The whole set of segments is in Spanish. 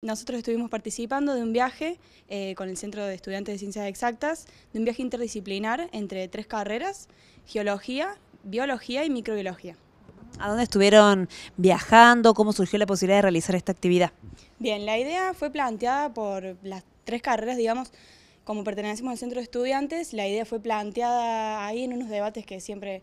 Nosotros estuvimos participando de un viaje con el Centro de Estudiantes de Ciencias Exactas, de un viaje interdisciplinar entre tres carreras, geología, biología y microbiología. ¿A dónde estuvieron viajando? ¿Cómo surgió la posibilidad de realizar esta actividad? Bien, la idea fue planteada por las tres carreras, digamos, como pertenecemos al Centro de Estudiantes, la idea fue planteada ahí en unos debates que siempre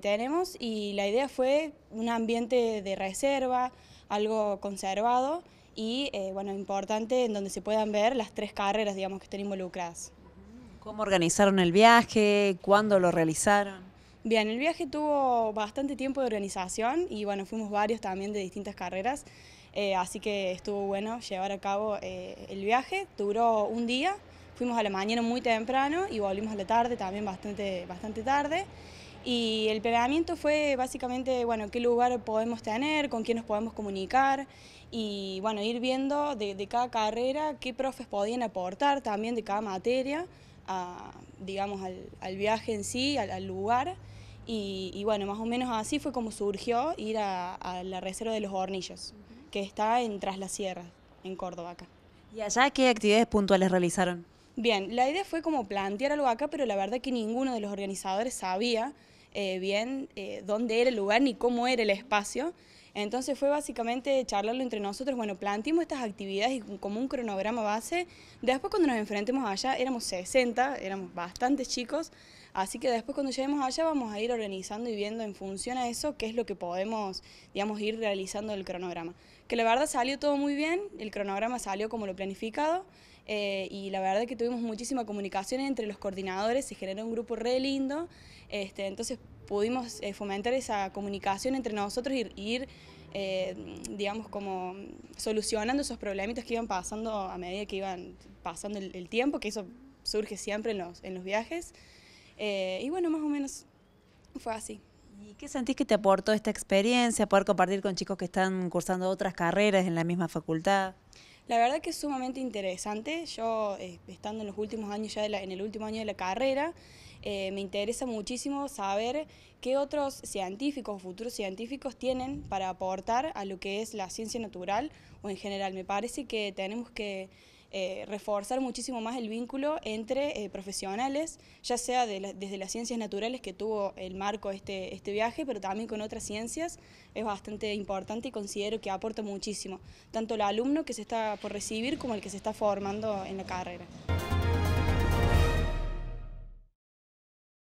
tenemos, y la idea fue un ambiente de reserva, algo conservado, y bueno, importante en donde se puedan ver las tres carreras, digamos, que estén involucradas. ¿Cómo organizaron el viaje? ¿Cuándo lo realizaron? Bien, el viaje tuvo bastante tiempo de organización y bueno, fuimos varios también de distintas carreras, así que estuvo bueno llevar a cabo el viaje. Duró un día, fuimos a la mañana muy temprano y volvimos a la tarde también bastante tarde. Y el planeamiento fue básicamente, bueno, qué lugar podemos tener, con quién nos podemos comunicar y, bueno, ir viendo de cada carrera qué profes podían aportar también de cada materia, digamos, al viaje en sí, al lugar. Y, bueno, más o menos así fue como surgió ir a la Reserva de los Hornillos, que está en Trasla Sierra, en Córdoba, acá. ¿Y allá qué actividades puntuales realizaron? Bien, la idea fue como plantear algo acá, pero la verdad que ninguno de los organizadores sabía bien dónde era el lugar ni cómo era el espacio. Entonces fue básicamente charlarlo entre nosotros. Bueno, planteamos estas actividades y como un cronograma base. Después cuando nos enfrentemos allá éramos 60, éramos bastantes chicos, así que después cuando lleguemos allá vamos a ir organizando y viendo en función a eso qué es lo que podemos, digamos, ir realizando el cronograma. Que la verdad salió todo muy bien, el cronograma salió como lo planificado y la verdad que tuvimos muchísima comunicación entre los coordinadores, se generó un grupo re lindo, entonces pudimos fomentar esa comunicación entre nosotros y ir digamos, como solucionando esos problemitas que iban pasando a medida que iban pasando el tiempo, que eso surge siempre en los viajes. Y bueno, más o menos fue así. ¿Y qué sentís que te aportó esta experiencia, poder compartir con chicos que están cursando otras carreras en la misma facultad? La verdad que es sumamente interesante. Yo, estando en los últimos años ya en el último año de la carrera, me interesa muchísimo saber qué otros científicos o futuros científicos tienen para aportar a lo que es la ciencia natural o en general. Me parece que tenemos que reforzar muchísimo más el vínculo entre profesionales, ya sea desde las ciencias naturales que tuvo el marco este viaje, pero también con otras ciencias. Es bastante importante y considero que aporta muchísimo, tanto el alumno que se está por recibir como el que se está formando en la carrera.